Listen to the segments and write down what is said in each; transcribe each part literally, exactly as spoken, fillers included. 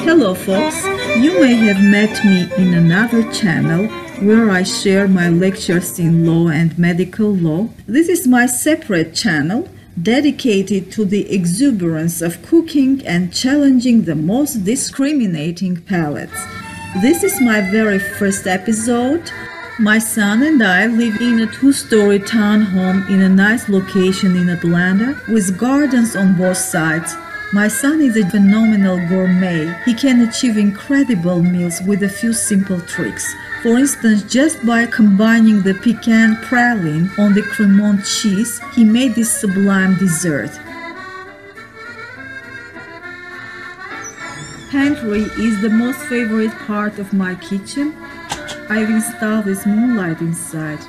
Hello folks, you may have met me in another channel where I share my lectures in law and medical law. This is my separate channel dedicated to the exuberance of cooking and challenging the most discriminating palates. This is my very first episode. My son and I live in a two-story townhome in a nice location in Atlanta with gardens on both sides. My son is a phenomenal gourmet. He can achieve incredible meals with a few simple tricks. For instance, just by combining the pecan praline on the Cremont cheese, he made this sublime dessert. Pantry is the most favorite part of my kitchen. I've installed this moonlight inside.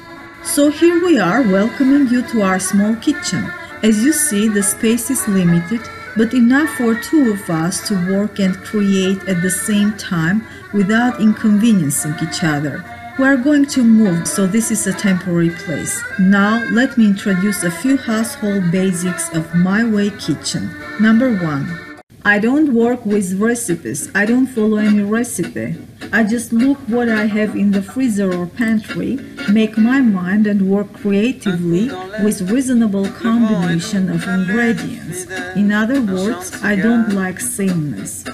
So here we are, welcoming you to our small kitchen. As you see, the space is limited, but enough for two of us to work and create at the same time without inconveniencing each other. We are going to move, so this is a temporary place. Now, let me introduce a few household basics of my way kitchen. Number one. I don't work with recipes. I don't follow any recipe. I just look what I have in the freezer or pantry, make my mind and work creatively with reasonable combination of ingredients. In other words, I don't like sameness.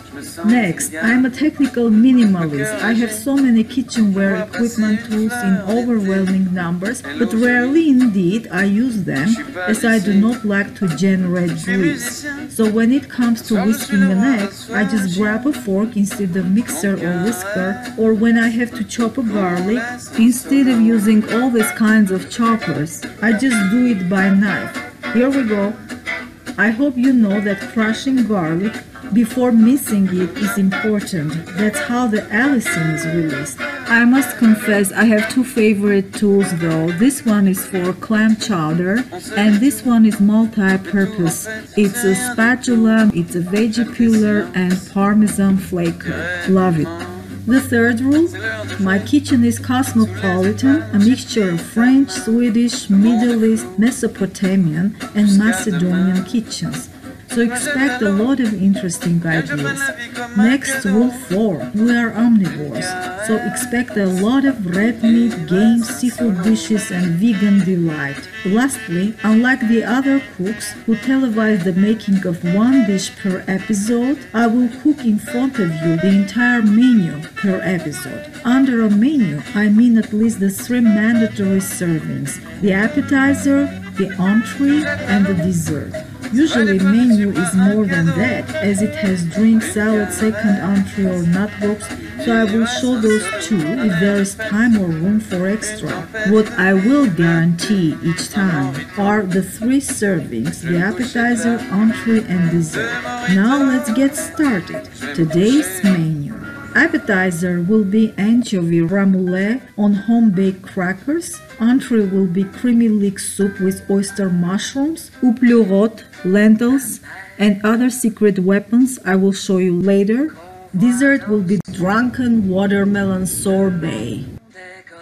Next, I am a technical minimalist. I have so many kitchenware equipment tools in overwhelming numbers, but rarely indeed I use them, as I do not like to generate grease. So when it comes to whisking an egg, I just grab a fork instead of mixer or whisker, or when I have to chop a garlic, instead of using all these kinds of choppers, I just do it by knife. Here we go. I hope you know that crushing garlic before missing it is important. That's how the allicin is released. I must confess I have two favorite tools though. This one is for clam chowder and this one is multi-purpose. It's a spatula, it's a veggie peeler and parmesan flaker. Love it. The third rule, my kitchen is cosmopolitan, a mixture of French, Swedish, Middle East, Mesopotamian and Macedonian kitchens. So expect a lot of interesting ideas. Next, rule four. We are omnivores, so expect a lot of red meat, game, seafood dishes and vegan delight. Lastly, unlike the other cooks who televise the making of one dish per episode, I will cook in front of you the entire menu per episode. Under a menu, I mean at least the three mandatory servings, the appetizer, the entree and the dessert. Usually menu is more than that, as it has drink, salad, second entree or nut box, so I will show those two if there is time or room for extra. What I will guarantee each time are the three servings, the appetizer, entree and dessert. Now let's get started. Today's menu. Appetizer will be anchovy rémoulade on home-baked crackers. Entree will be creamy leek soup with oyster mushrooms, Les Pleurotes, lentils, and other secret weapons I will show you later. Dessert will be drunken watermelon sorbet.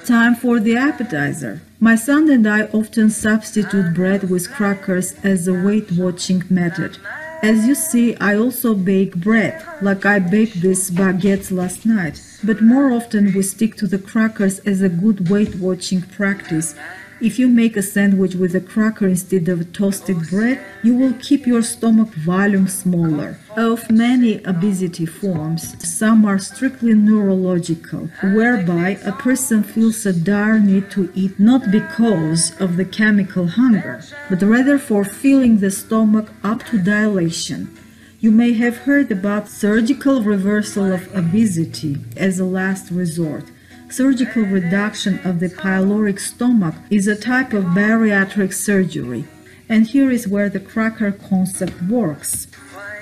Time for the appetizer. My son and I often substitute bread with crackers as a weight-watching method. As you see, I also bake bread, like I baked these baguettes last night, but more often we stick to the crackers as a good weight-watching practice. If you make a sandwich with a cracker instead of toasted bread, you will keep your stomach volume smaller. Of many obesity forms, some are strictly neurological, whereby a person feels a dire need to eat not because of the chemical hunger, but rather for filling the stomach up to dilation. You may have heard about surgical reversal of obesity as a last resort. Surgical reduction of the pyloric stomach is a type of bariatric surgery, and here is where the cracker concept works.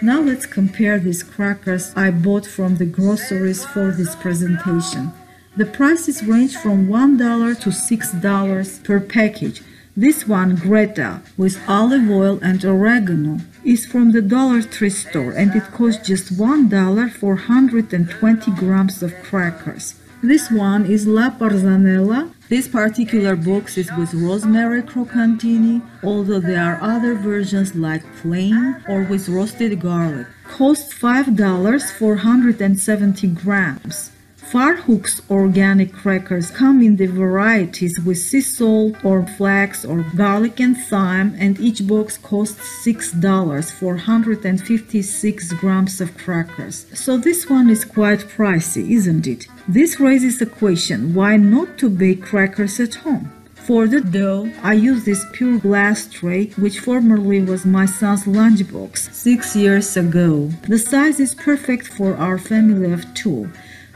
Now let's compare these crackers I bought from the groceries for this presentation. The prices range from one dollar to six dollars per package, This one, Greta, with olive oil and oregano, is from the Dollar Tree store, and it costs just one dollar for one hundred twenty grams of crackers. This one is La Parzanella. This particular box is with rosemary crocantini, although there are other versions like plain or with roasted garlic. Costs five dollars for one hundred seventy grams. Farhook's organic crackers come in the varieties with sea salt or flax or garlic and thyme, and each box costs six dollars for one hundred fifty-six grams of crackers. So this one is quite pricey, isn't it? This raises a question, why not to bake crackers at home? For the dough, I use this pure glass tray, which formerly was my son's lunchbox six years ago. The size is perfect for our family of two,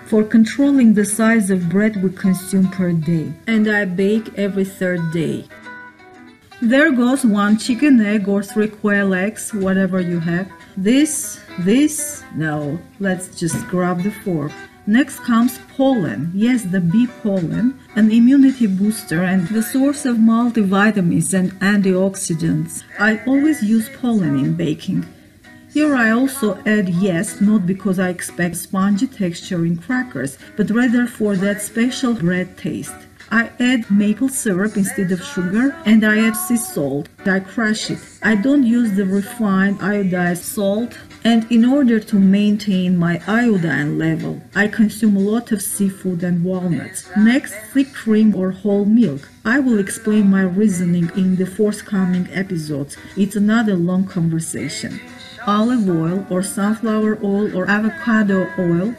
for controlling the size of bread we consume per day, and I bake every third day. There goes one chicken egg or three quail eggs, whatever you have. This, this, no, let's just grab the fork. Next comes pollen, yes, the bee pollen, an immunity booster and the source of multivitamins and antioxidants. I always use pollen in baking. Here I also add yeast, not because I expect spongy texture in crackers, but rather for that special bread taste. I add maple syrup instead of sugar, and I add sea salt. I crush it. I don't use the refined iodized salt, and in order to maintain my iodine level, I consume a lot of seafood and walnuts. Next, thick cream or whole milk. I will explain my reasoning in the forthcoming episodes. It's another long conversation. Olive oil or sunflower oil or avocado oil,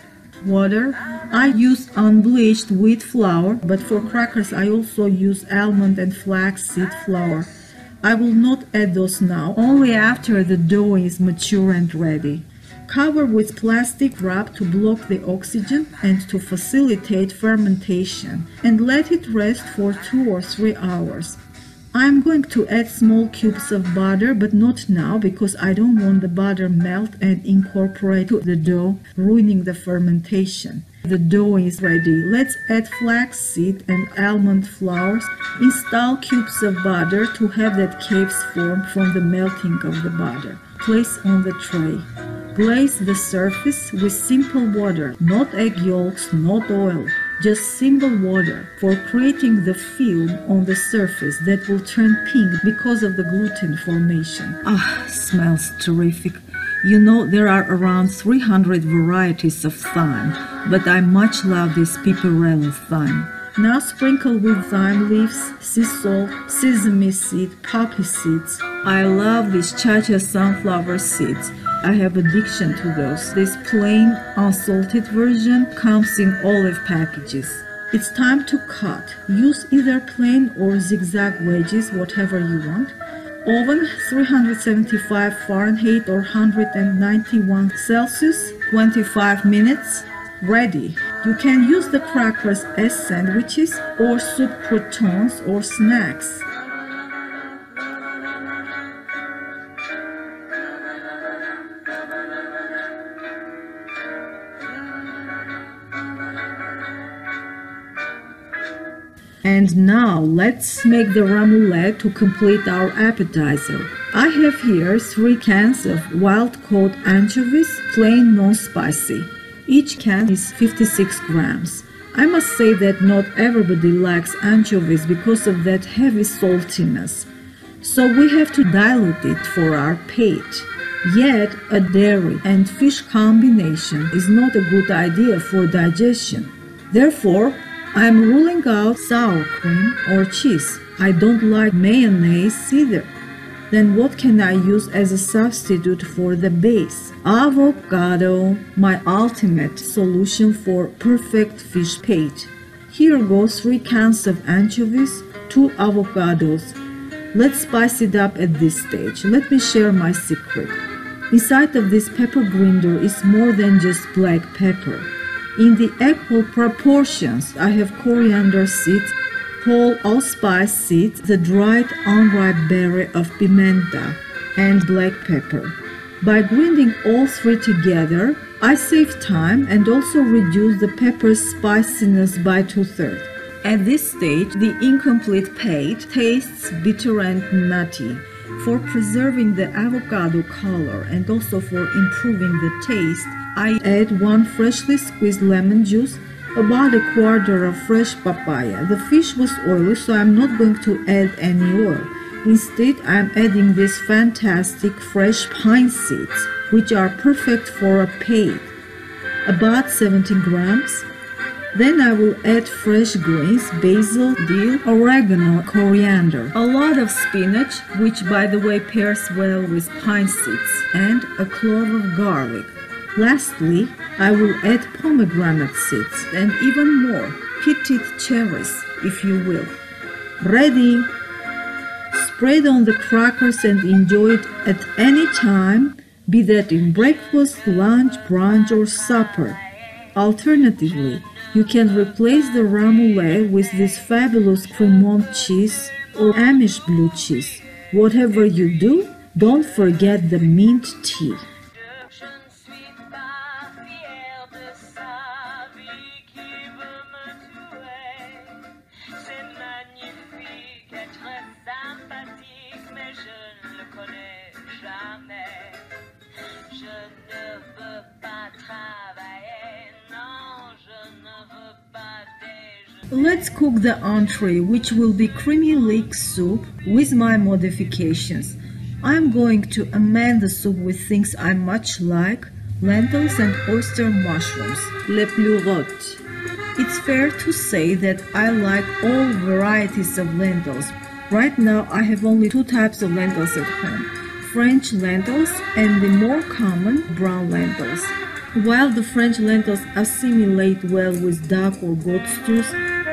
water. I use unbleached wheat flour, but for crackers I also use almond and flaxseed flour. I will not add those now, only after the dough is mature and ready. Cover with plastic wrap to block the oxygen and to facilitate fermentation, and let it rest for two or three hours. I'm going to add small cubes of butter, but not now because I don't want the butter melt and incorporate to the dough, ruining the fermentation. The dough is ready. Let's add flaxseed and almond flours. Install cubes of butter to have that caves form from the melting of the butter. Place on the tray. Glaze the surface with simple water, not egg yolks, not oil. Just simple water for creating the film on the surface that will turn pink because of the gluten formation. Ah, smells terrific. You know, there are around three hundred varieties of thyme, but I much love this piperella thyme. Now sprinkle with thyme leaves, sea salt, sesame seed, poppy seeds. I love these chacha sunflower seeds. I have addiction to those. This plain, unsalted version comes in olive packages. It's time to cut. Use either plain or zigzag wedges, whatever you want. Oven three hundred seventy-five Fahrenheit or one hundred ninety-one Celsius, twenty-five minutes. Ready. You can use the crackers as sandwiches or soup croutons or snacks. And now let's make the rémoulade to complete our appetizer. I have here three cans of wild-caught anchovies, plain non-spicy. Each can is fifty-six grams. I must say that not everybody likes anchovies because of that heavy saltiness. So we have to dilute it for our pate. Yet a dairy and fish combination is not a good idea for digestion. Therefore, I'm ruling out sour cream or cheese. I don't like mayonnaise either. Then what can I use as a substitute for the base? Avocado, my ultimate solution for perfect fish pate. Here goes three cans of anchovies, two avocados. Let's spice it up at this stage. Let me share my secret. Inside of this pepper grinder is more than just black pepper. In the equal proportions, I have coriander seeds, whole allspice seeds, the dried unripe berry of pimenta, and black pepper. By grinding all three together, I save time and also reduce the pepper's spiciness by two-thirds. At this stage, the incomplete pate tastes bitter and nutty. For preserving the avocado color and also for improving the taste, I add one freshly squeezed lemon juice, about a quarter of fresh papaya. The fish was oily, so I'm not going to add any oil. Instead, I'm adding these fantastic fresh pine seeds, which are perfect for a pate, about seventy grams. Then I will add fresh greens, basil, dill, oregano, coriander, a lot of spinach, which by the way pairs well with pine seeds, and a clove of garlic. Lastly, I will add pomegranate seeds and even more, pitted cherries, if you will. Ready! Spread on the crackers and enjoy it at any time, be that in breakfast, lunch, brunch or supper. Alternatively, you can replace the rémoulade with this fabulous Cremont cheese or Amish blue cheese. Whatever you do, don't forget the mint tea. Let's cook the entree, which will be creamy leek soup with my modifications. I'm going to amend the soup with things I much like, lentils and oyster mushrooms, Les Pleurotes. It's fair to say that I like all varieties of lentils. Right now I have only two types of lentils at home, French lentils and the more common brown lentils. While the French lentils assimilate well with duck or goat stews,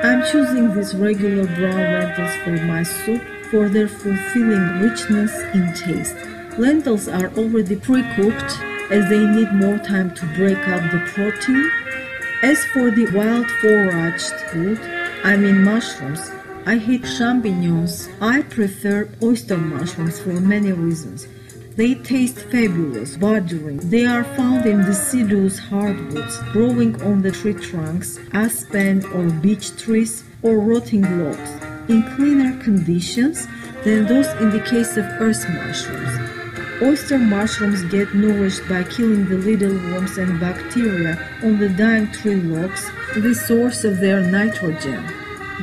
I'm choosing these regular brown lentils for my soup for their fulfilling richness in taste. Lentils are already pre-cooked as they need more time to break up the protein. As for the wild foraged food, I mean mushrooms, I hate champignons. I prefer oyster mushrooms for many reasons. They taste fabulous, bordering. They are found in deciduous hardwoods, growing on the tree trunks, aspen or beech trees, or rotting logs, in cleaner conditions than those in the case of earth mushrooms. Oyster mushrooms get nourished by killing the little worms and bacteria on the dying tree logs, the source of their nitrogen.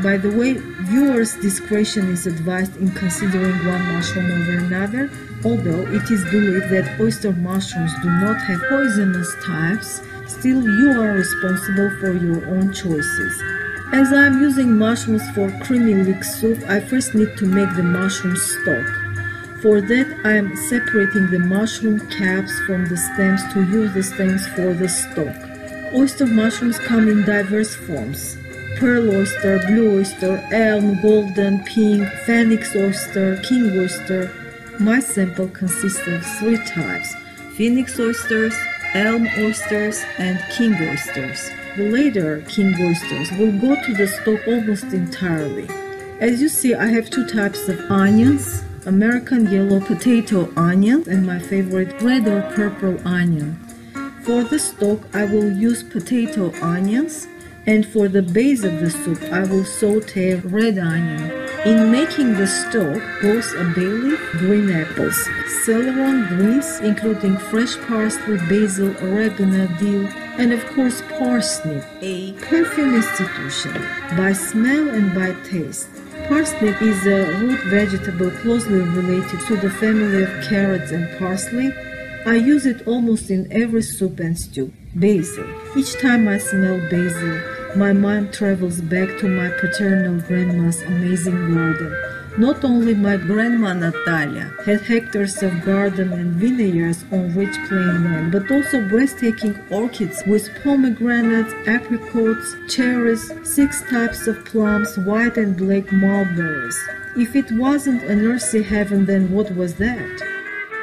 By the way, viewers' discretion is advised in considering one mushroom over another, although it is believed that oyster mushrooms do not have poisonous types, still you are responsible for your own choices. As I am using mushrooms for creamy leek soup, I first need to make the mushroom stock. For that, I am separating the mushroom caps from the stems to use the stems for the stock. Oyster mushrooms come in diverse forms. Pearl oyster, blue oyster, elm, golden, pink, phoenix oyster, king oyster. My sample consists of three types: phoenix oysters, elm oysters, and king oysters. The later king oysters will go to the stock almost entirely. As you see, I have two types of onions: American yellow potato onion and my favorite red or purple onion. For the stock, I will use potato onions. And for the base of the soup, I will saute red onion. In making the stock, both a bay leaf, green apples, celeron greens, including fresh parsley, basil, oregano, dill, and of course parsnip, a perfume institution, by smell and by taste. Parsnip is a root vegetable closely related to the family of carrots and parsley. I use it almost in every soup and stew. Basil. Each time I smell basil, my mind travels back to my paternal grandma's amazing garden. Not only my grandma Natalia had hectares of garden and vineyards on rich plain land, but also breathtaking orchids with pomegranates, apricots, cherries, six types of plums, white and black mulberries. If it wasn't an earthly heaven, then what was that?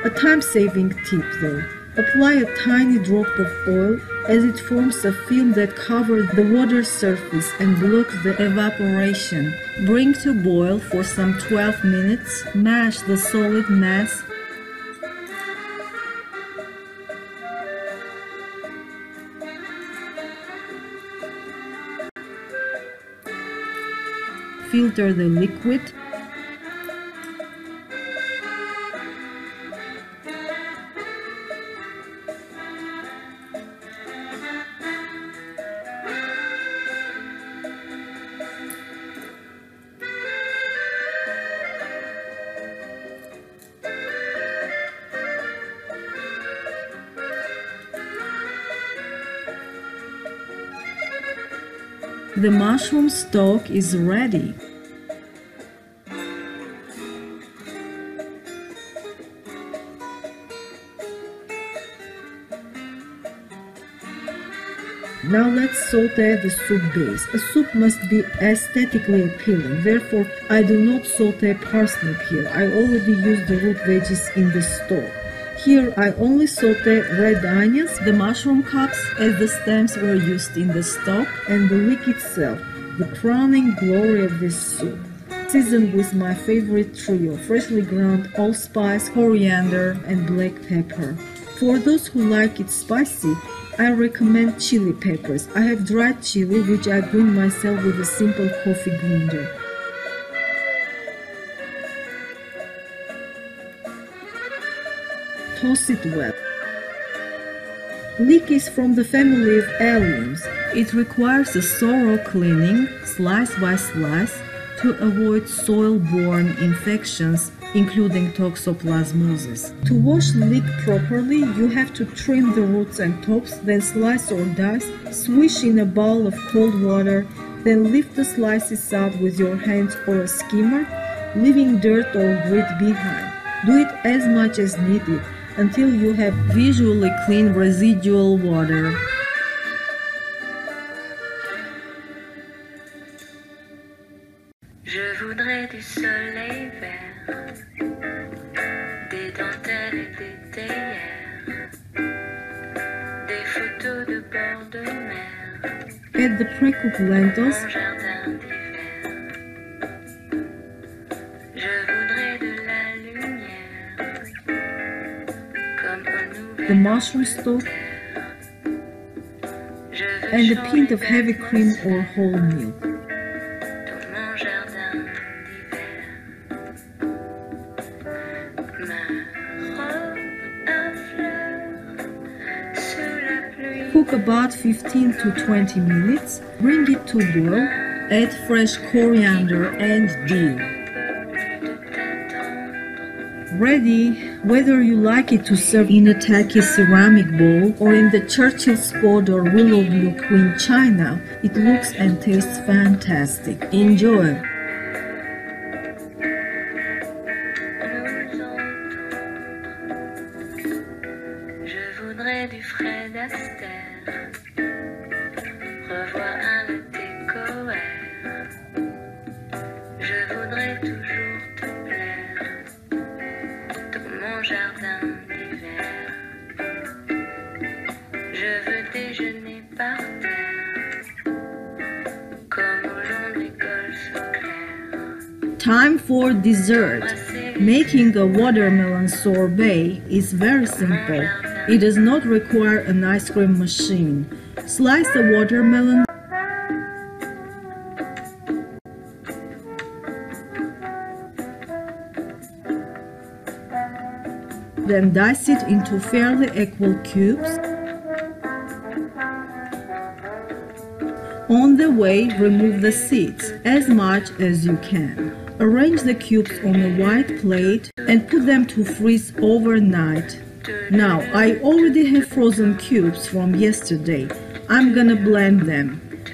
A time-saving tip though. Apply a tiny drop of oil as it forms a film that covers the water surface and blocks the evaporation. Bring to boil for some twelve minutes. Mash the solid mass. filter the liquid. The mushroom stock is ready. Now let's saute the soup base. A soup must be aesthetically appealing, therefore I do not saute parsnip here. I already used the root veggies in the stock. Here I only saute red onions, the mushroom cups as the stems were used in the stock, and the leek itself, the crowning glory of this soup. Seasoned with my favorite trio, freshly ground allspice, coriander and black pepper. For those who like it spicy, I recommend chili peppers. I have dried chili which I grind myself with a simple coffee grinder. Toss it well. Leek is from the family of alliums. It requires a thorough cleaning, slice by slice, to avoid soil-borne infections, including toxoplasmosis. To wash leek properly, you have to trim the roots and tops, then slice or dice, swish in a bowl of cold water, then lift the slices out with your hands or a skimmer, leaving dirt or grit behind. Do it as much as needed, until you have visually clean residual water. Je voudrais du soleil vert, des dentelles et des théières, des photos de bord de mer. Add the pre-cooked lentils. The mushroom stock, and a pint of heavy cream or whole milk. Cook about fifteen to twenty minutes, bring it to boil, add fresh coriander and dill. Ready, whether you like it to serve in a tacky ceramic bowl or in the Churchill's pot or Willowbrook Queen china, it looks and tastes fantastic. Enjoy! Time for dessert. Making a watermelon sorbet is very simple. It does not require an ice cream machine. Slice the watermelon, then dice it into fairly equal cubes. On the way, remove the seeds as much as you can. Arrange the cubes on a white plate and put them to freeze overnight. Now, I already have frozen cubes from yesterday. I'm gonna blend them.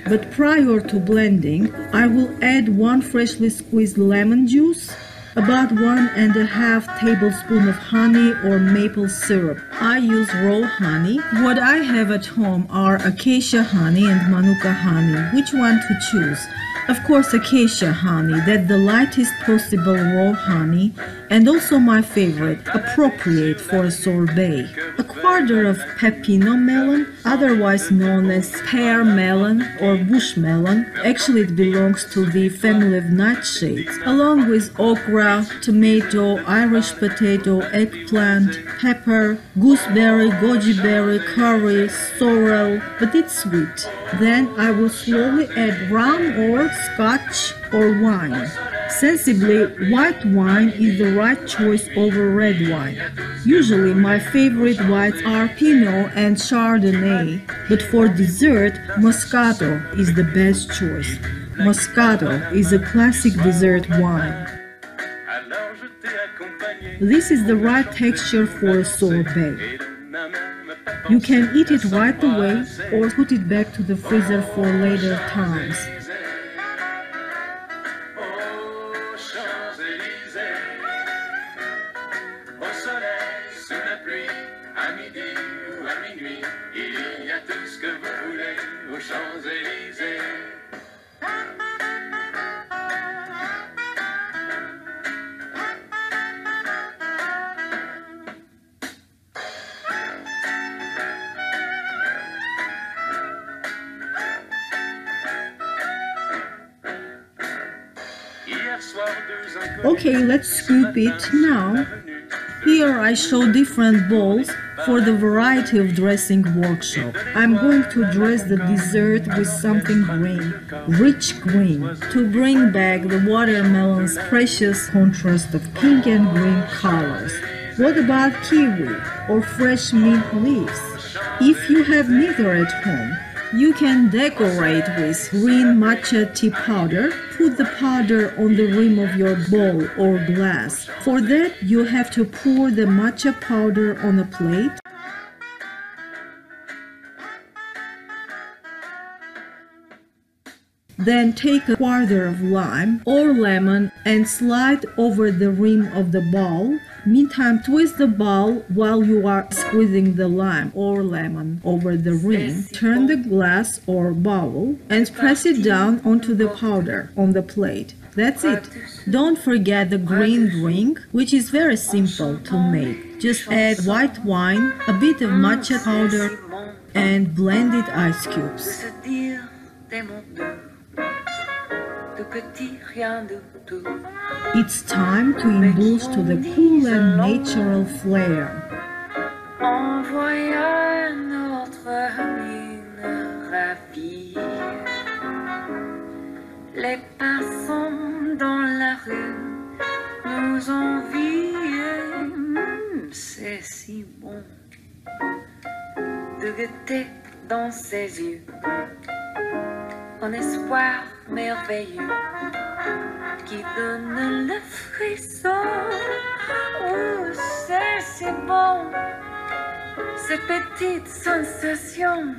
But prior to blending, I will add one freshly squeezed lemon juice, about one and a half tablespoon of honey or maple syrup. I use raw honey. What I have at home are acacia honey and manuka honey. Which one to choose? Of course, acacia honey, that the lightest possible raw honey, and also my favorite, appropriate for a sorbet. A quarter of pepino melon, otherwise known as pear melon or bush melon, actually it belongs to the family of nightshades, along with okra, okra, tomato, Irish potato, eggplant, pepper, gooseberry, goji berry, curry, sorrel, but it's sweet. Then I will slowly add rum or scotch or wine. Sensibly, white wine is the right choice over red wine. Usually my favorite whites are Pinot and Chardonnay, but for dessert, Moscato is the best choice. Moscato is a classic dessert wine. This is the right texture for a sorbet. You can eat it right away or put it back to the freezer for later times. Okay, let's scoop it now. Here I show different bowls for the variety of dressing workshop. I'm going to dress the dessert with something green, rich green, to bring back the watermelon's precious contrast of pink and green colors. What about kiwi or fresh mint leaves? If you have neither at home, you can decorate with green matcha tea powder. Put the powder on the rim of your bowl or glass. For that, you have to pour the matcha powder on a plate. Then take a quarter of lime or lemon and slide over the rim of the bowl. Meantime, twist the bowl while you are squeezing the lime or lemon over the rim. Turn the glass or bowl and press it down onto the powder on the plate. That's it. Don't forget the green drink, which is very simple to make. Just add white wine, a bit of matcha powder, and blended ice cubes. It's time to indulge to the cool and natural flair. Un espoir merveilleux qui donne le frisson. Oh, c'est si bon, ces petites sensations.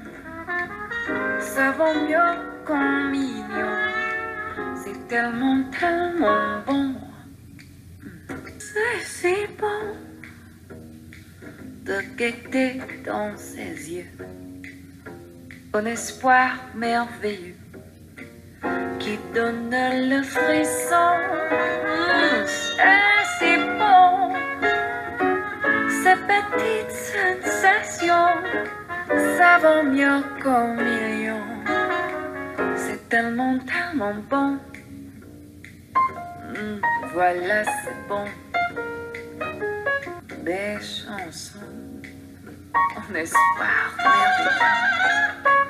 Ça vaut mieux qu'un million. C'est tellement, tellement bon. C'est si bon de guetter dans ses yeux. Un espoir merveilleux qui donne le frisson. Mmh, c'est si bon, ces petites sensations. Ça vaut mieux qu'un million. C'est tellement, tellement bon. Mmh, voilà, c'est bon. Des chansons, un espoir merveilleux.